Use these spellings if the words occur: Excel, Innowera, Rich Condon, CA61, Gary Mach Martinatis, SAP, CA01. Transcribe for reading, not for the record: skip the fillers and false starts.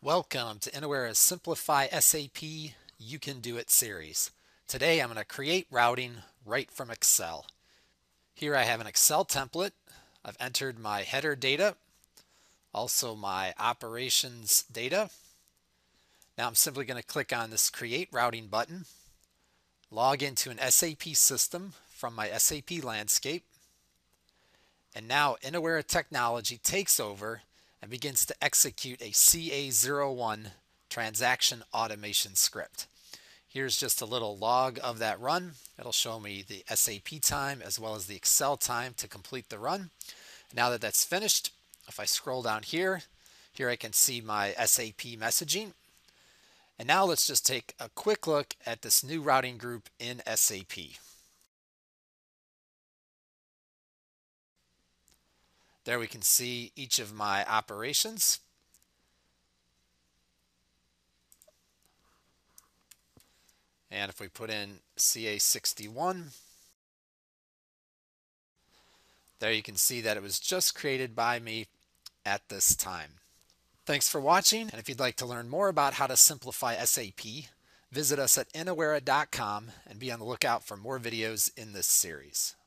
Welcome to Innowera's Simplify SAP You Can Do It series. Today I'm going to create routing right from Excel. Here I have an Excel template. I've entered my header data, also my operations data. Now I'm simply going to click on this Create Routing button, log into an SAP system from my SAP landscape, and now Innowera technology takes over and begins to execute a CA01 transaction automation script. Here's just a little log of that run. It'll show me the SAP time as well as the Excel time to complete the run. Now that that's finished, if I scroll down here I can see my SAP messaging. And now let's just take a quick look at this new routing group in SAP. There we can see each of my operations. And if we put in CA61, there you can see that it was just created by me at this time. Thanks for watching, and if you'd like to learn more about how to simplify SAP, visit us at innowera.com and be on the lookout for more videos in this series.